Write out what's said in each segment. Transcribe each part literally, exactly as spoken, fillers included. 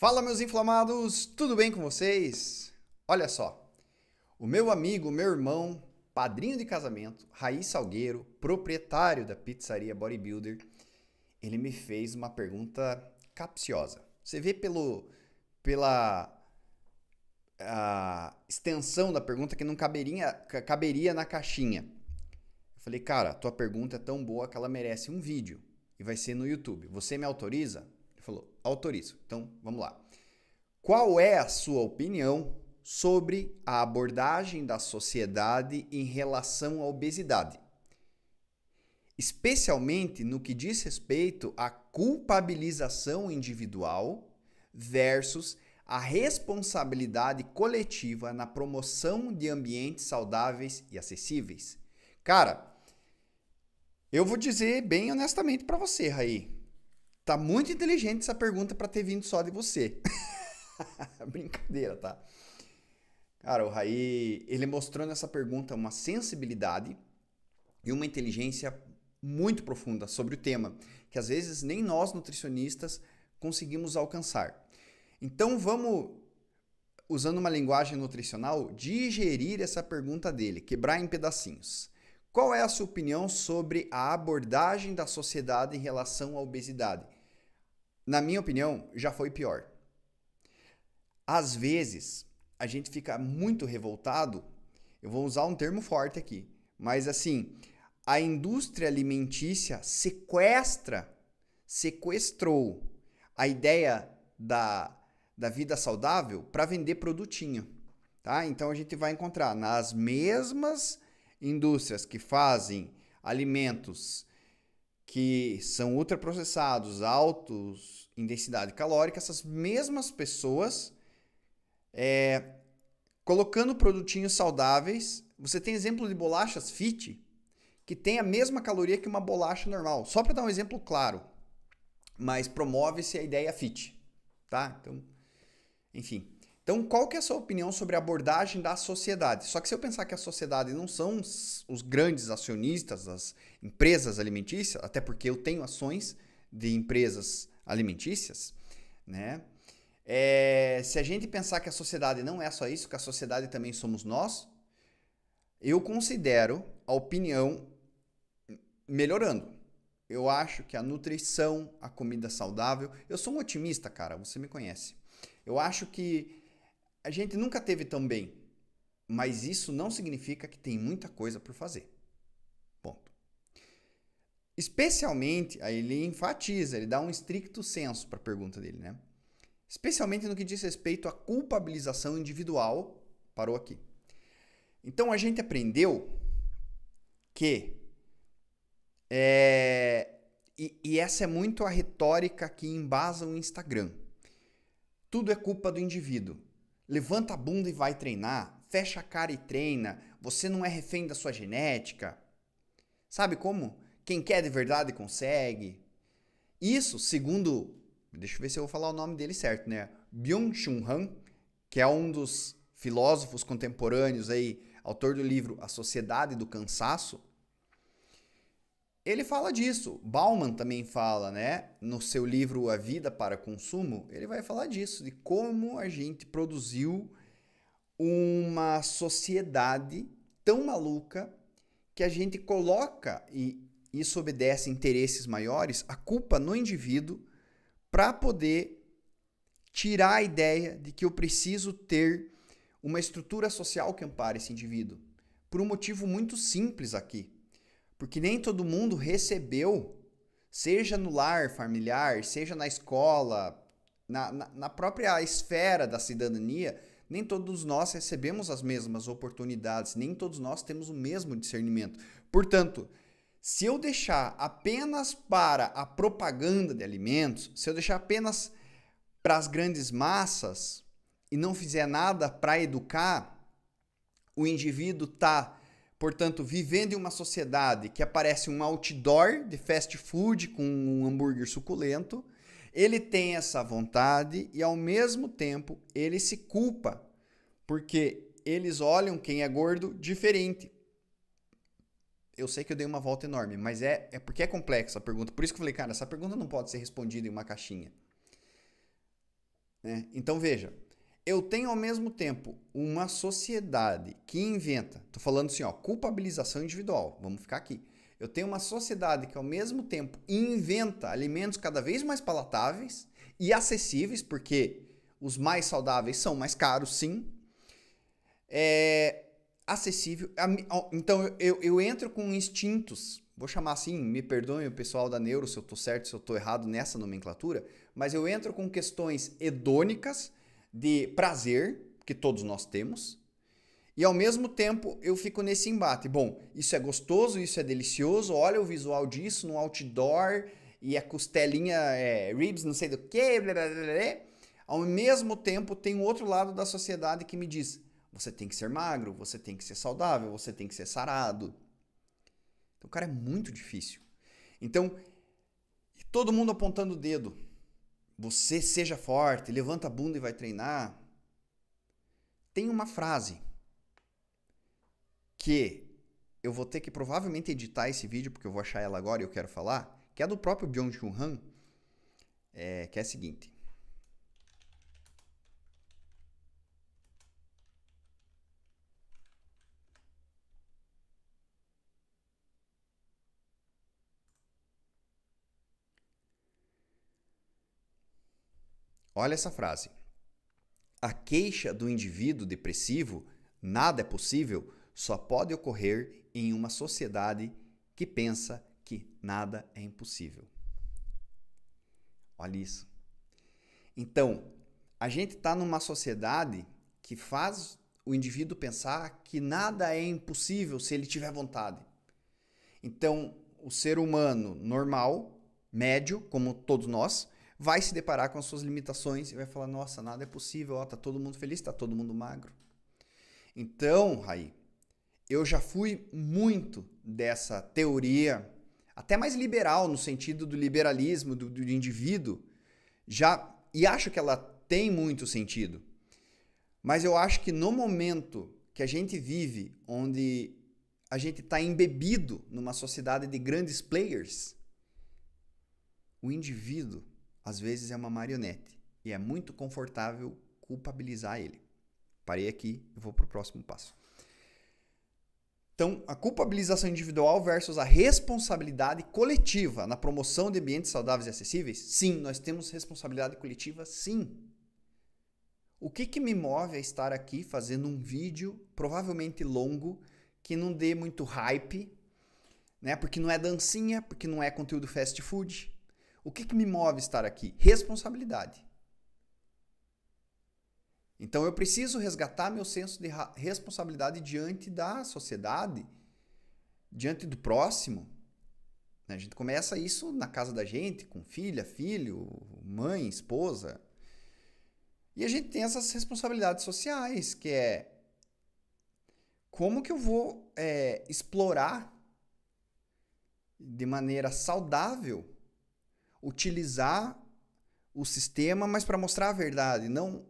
Fala, meus inflamados, tudo bem com vocês? Olha só, o meu amigo, meu irmão, padrinho de casamento, Raiz Salgueiro, proprietário da pizzaria Bodybuilder, ele me fez uma pergunta capciosa. Você vê pelo, pela a extensão da pergunta que não caberia, caberia na caixinha. Eu falei, cara, tua pergunta é tão boa que ela merece um vídeo e vai ser no YouTube. Você me autoriza? Ele falou, autorizo. Então, vamos lá. Qual é a sua opinião sobre a abordagem da sociedade em relação à obesidade? Especialmente no que diz respeito à culpabilização individual versus a responsabilidade coletiva na promoção de ambientes saudáveis e acessíveis. Cara, eu vou dizer bem honestamente para você, Raí. Tá muito inteligente essa pergunta para ter vindo só de você. Brincadeira, tá? Cara, o Raí, ele mostrou nessa pergunta uma sensibilidade e uma inteligência muito profunda sobre o tema, que às vezes nem nós nutricionistas conseguimos alcançar. Então vamos, usando uma linguagem nutricional, digerir essa pergunta dele, quebrar em pedacinhos. Qual é a sua opinião sobre a abordagem da sociedade em relação à obesidade? Na minha opinião, já foi pior. Às vezes, a gente fica muito revoltado, eu vou usar um termo forte aqui, mas assim, a indústria alimentícia sequestra, sequestrou a ideia da, da vida saudável para vender produtinho, tá? Então a gente vai encontrar nas mesmas indústrias que fazem alimentos que são ultraprocessados, altos em densidade calórica, essas mesmas pessoas é, colocando produtinhos saudáveis. Você tem exemplo de bolachas fit que tem a mesma caloria que uma bolacha normal, só para dar um exemplo claro, mas promove-se a ideia fit, tá? Então, enfim. Então, qual que é a sua opinião sobre a abordagem da sociedade? Só que se eu pensar que a sociedade não são os, os grandes acionistas das empresas alimentícias, até porque eu tenho ações de empresas alimentícias, né? É, se a gente pensar que a sociedade não é só isso, que a sociedade também somos nós, eu considero a opinião melhorando. Eu acho que a nutrição, a comida saudável... Eu sou um otimista, cara, você me conhece. Eu acho que a gente nunca teve tão bem, mas isso não significa que tem muita coisa por fazer. Ponto. Especialmente, aí ele enfatiza, ele dá um estricto senso para a pergunta dele, né? Especialmente no que diz respeito à culpabilização individual, parou aqui. Então a gente aprendeu que, é, e, e essa é muito a retórica que embasa o Instagram. Tudo é culpa do indivíduo. Levanta a bunda e vai treinar, fecha a cara e treina, você não é refém da sua genética. Sabe como? Quem quer de verdade consegue. Isso, segundo, deixa eu ver se eu vou falar o nome dele certo, né? Byung-Chul Han, que é um dos filósofos contemporâneos aí, autor do livro A Sociedade do Cansaço. Ele fala disso. Bauman também fala, né? No seu livro A Vida para Consumo, ele vai falar disso, de como a gente produziu uma sociedade tão maluca que a gente coloca, e isso obedece a interesses maiores, a culpa no indivíduo para poder tirar a ideia de que eu preciso ter uma estrutura social que ampare esse indivíduo. Por um motivo muito simples aqui. Porque nem todo mundo recebeu, seja no lar familiar, seja na escola, na, na, na própria esfera da cidadania, nem todos nós recebemos as mesmas oportunidades, nem todos nós temos o mesmo discernimento. Portanto, se eu deixar apenas para a propaganda de alimentos, se eu deixar apenas para as grandes massas e não fizer nada para educar, o indivíduo está... Portanto, vivendo em uma sociedade que aparece um outdoor de fast food com um hambúrguer suculento, ele tem essa vontade e, ao mesmo tempo, ele se culpa, porque eles olham quem é gordo diferente. Eu sei que eu dei uma volta enorme, mas é, é porque é complexa a pergunta. Por isso que eu falei, cara, essa pergunta não pode ser respondida em uma caixinha. Né? Então, veja, eu tenho ao mesmo tempo uma sociedade que inventa, estou falando assim, ó, culpabilização individual, vamos ficar aqui. Eu tenho uma sociedade que ao mesmo tempo inventa alimentos cada vez mais palatáveis e acessíveis, porque os mais saudáveis são mais caros, sim. É acessível. Então, eu, eu entro com instintos, vou chamar assim, me perdoem o pessoal da neuro se eu tô certo, se eu tô errado nessa nomenclatura, mas eu entro com questões hedônicas de prazer, que todos nós temos, e ao mesmo tempo eu fico nesse embate. Bom, isso é gostoso, isso é delicioso, olha o visual disso no outdoor, e a costelinha, é, ribs, não sei do que, blá, blá, blá, blá. Ao mesmo tempo tem o outro lado da sociedade que me diz, você tem que ser magro, você tem que ser saudável, você tem que ser sarado. Então, cara, é muito difícil. Então, todo mundo apontando o dedo. Você seja forte, levanta a bunda e vai treinar. Tem uma frase que eu vou ter que provavelmente editar esse vídeo, porque eu vou achar ela agora e eu quero falar, que é do próprio Byung-Chul Han, é, que é a seguinte. Olha essa frase. A queixa do indivíduo depressivo, nada é possível, só pode ocorrer em uma sociedade que pensa que nada é impossível. Olha isso. Então, a gente está numa sociedade que faz o indivíduo pensar que nada é impossível se ele tiver vontade. Então, o ser humano normal, médio, como todos nós, vai se deparar com as suas limitações e vai falar, nossa, nada é possível, ó, tá todo mundo feliz, tá todo mundo magro. Então, Raí, eu já fui muito dessa teoria, até mais liberal, no sentido do liberalismo, do, do indivíduo, já, e acho que ela tem muito sentido. Mas eu acho que no momento que a gente vive, onde a gente tá embebido numa sociedade de grandes players, o indivíduo, às vezes é uma marionete e é muito confortável culpabilizar ele. Parei aqui, eu vou para o próximo passo. Então, a culpabilização individual versus a responsabilidade coletiva na promoção de ambientes saudáveis e acessíveis? Sim, nós temos responsabilidade coletiva, sim. O que que me move a estar aqui fazendo um vídeo, provavelmente longo, que não dê muito hype, né? Porque não é dancinha, porque não é conteúdo fast food. O que que me move estar aqui? Responsabilidade. Então eu preciso resgatar meu senso de responsabilidade diante da sociedade, diante do próximo. A gente começa isso na casa da gente, com filha, filho, mãe, esposa. E a gente tem essas responsabilidades sociais, que é como que eu vou é, explorar de maneira saudável utilizar o sistema, mas para mostrar a verdade, não,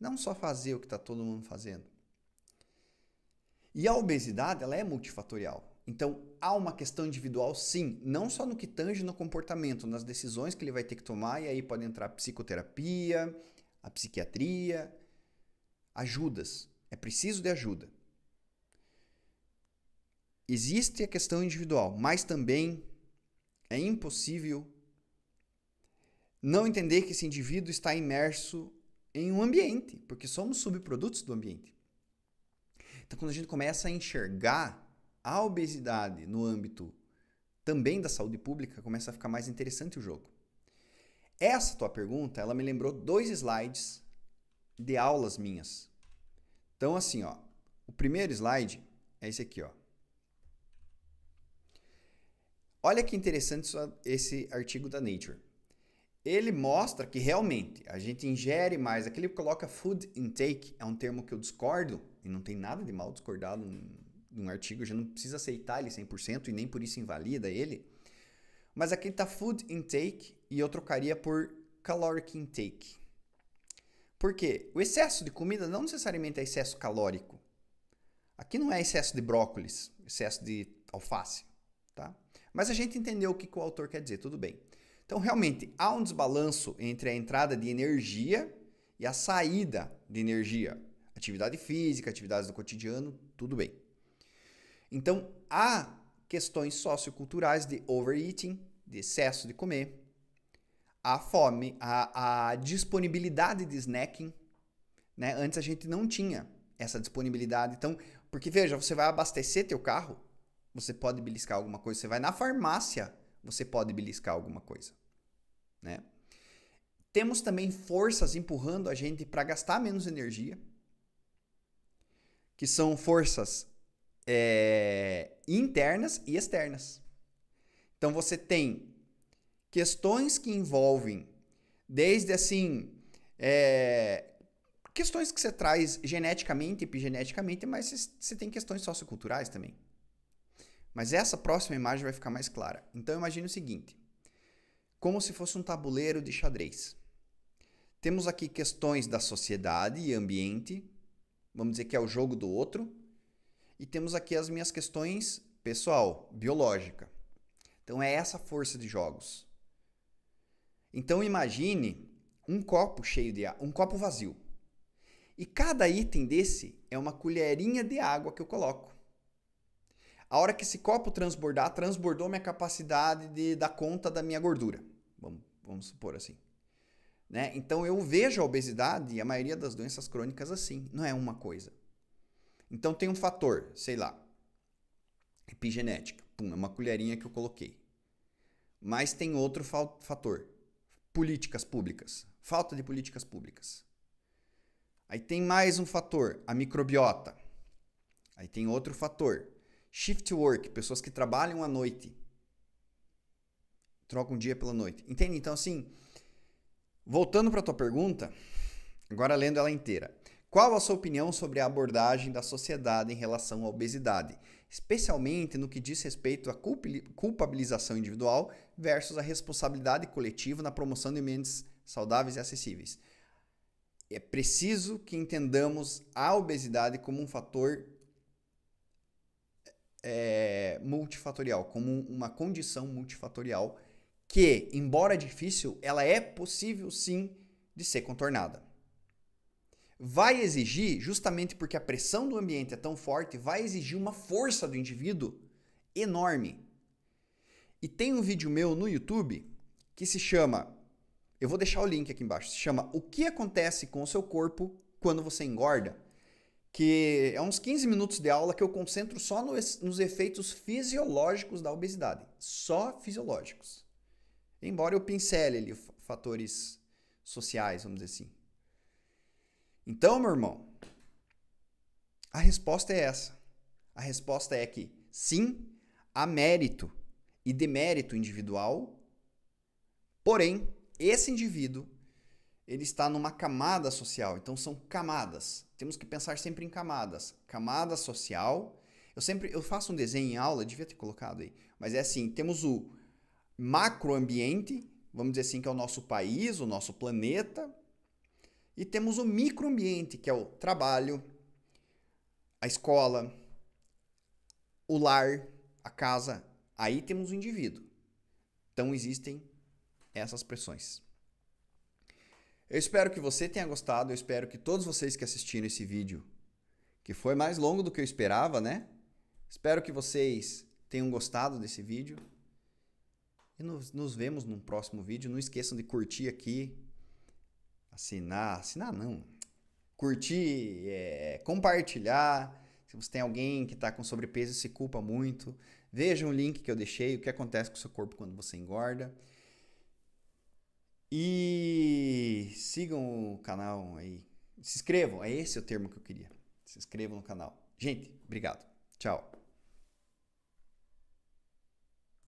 não só fazer o que está todo mundo fazendo. E a obesidade, ela é multifatorial. Então, há uma questão individual, sim, não só no que tange no comportamento, nas decisões que ele vai ter que tomar, e aí pode entrar a psicoterapia, a psiquiatria, ajudas. É preciso de ajuda. Existe a questão individual, mas também é impossível não entender que esse indivíduo está imerso em um ambiente, porque somos subprodutos do ambiente. Então, quando a gente começa a enxergar a obesidade no âmbito também da saúde pública, começa a ficar mais interessante o jogo. Essa tua pergunta, ela me lembrou dois slides de aulas minhas. Então, assim, ó, o primeiro slide é esse aqui, ó. Olha que interessante esse artigo da Nature. Ele mostra que realmente a gente ingere mais. Aquele que coloca food intake é um termo que eu discordo, e não tem nada de mal discordar de um artigo, já não precisa aceitar ele cem por cento e nem por isso invalida ele. Mas aqui está food intake e eu trocaria por caloric intake. Por quê? O excesso de comida não necessariamente é excesso calórico. Aqui não é excesso de brócolis, excesso de alface, tá? Mas a gente entendeu o que o autor quer dizer, tudo bem. Então, realmente, há um desbalanço entre a entrada de energia e a saída de energia. Atividade física, atividades do cotidiano, tudo bem. Então, há questões socioculturais de overeating, de excesso de comer, a fome, a, a disponibilidade de snacking, né? Antes a gente não tinha essa disponibilidade. Então, porque veja, você vai abastecer teu carro, você pode beliscar alguma coisa. Você vai na farmácia, você pode beliscar alguma coisa, né? Temos também forças empurrando a gente para gastar menos energia, que são forças é, internas e externas. Então você tem questões que envolvem, desde assim, é, questões que você traz geneticamente, epigeneticamente, mas você tem questões socioculturais também. Mas essa próxima imagem vai ficar mais clara. Então imagine o seguinte, como se fosse um tabuleiro de xadrez. Temos aqui questões da sociedade e ambiente, vamos dizer que é o jogo do outro, e temos aqui as minhas questões pessoal, biológica. Então é essa força de jogos. Então imagine um copo cheio de água, um copo vazio. E cada item desse é uma colherinha de água que eu coloco. A hora que esse copo transbordar, transbordou minha capacidade de dar conta da minha gordura. Vamos, vamos supor assim, né? Então eu vejo a obesidade e a maioria das doenças crônicas assim. Não é uma coisa. Então tem um fator, sei lá, epigenética. Pum, é uma colherinha que eu coloquei. Mas tem outro fator. Políticas públicas. Falta de políticas públicas. Aí tem mais um fator, a microbiota. Aí tem outro fator, shift work, pessoas que trabalham à noite. Trocam o dia pela noite. Entende? Então, assim, voltando para a tua pergunta, agora lendo ela inteira. Qual a sua opinião sobre a abordagem da sociedade em relação à obesidade, especialmente no que diz respeito à culpabilização individual versus a responsabilidade coletiva na promoção de ambientes saudáveis e acessíveis? É preciso que entendamos a obesidade como um fator é, multifatorial, como uma condição multifatorial que, embora difícil, ela é possível sim de ser contornada. Vai exigir, justamente porque a pressão do ambiente é tão forte, vai exigir uma força do indivíduo enorme. E tem um vídeo meu no YouTube que se chama, eu vou deixar o link aqui embaixo, se chama O que acontece com o seu corpo quando você engorda, que é uns quinze minutos de aula que eu concentro só nos, nos efeitos fisiológicos da obesidade, só fisiológicos. Embora eu pincele ali fatores sociais, vamos dizer assim. Então, meu irmão, a resposta é essa. A resposta é que, sim, há mérito e demérito individual, porém, esse indivíduo, ele está numa camada social. Então, são camadas. Temos que pensar sempre em camadas. Camada social. Eu sempre, eu faço um desenho em aula, devia ter colocado aí. Mas é assim, temos o macroambiente, vamos dizer assim, que é o nosso país, o nosso planeta. E temos o microambiente, que é o trabalho, a escola, o lar, a casa. Aí temos o indivíduo. Então existem essas pressões. Eu espero que você tenha gostado. Eu espero que todos vocês que assistiram esse vídeo, que foi mais longo do que eu esperava, né? Espero que vocês tenham gostado desse vídeo. E nos, nos vemos num próximo vídeo. Não esqueçam de curtir aqui. Assinar, assinar não, curtir, é, compartilhar. Se você tem alguém que está com sobrepeso e se culpa muito, veja o link que eu deixei, o que acontece com o seu corpo quando você engorda. E sigam o canal aí, se inscrevam, é esse o termo que eu queria, se inscrevam no canal. Gente, obrigado, tchau.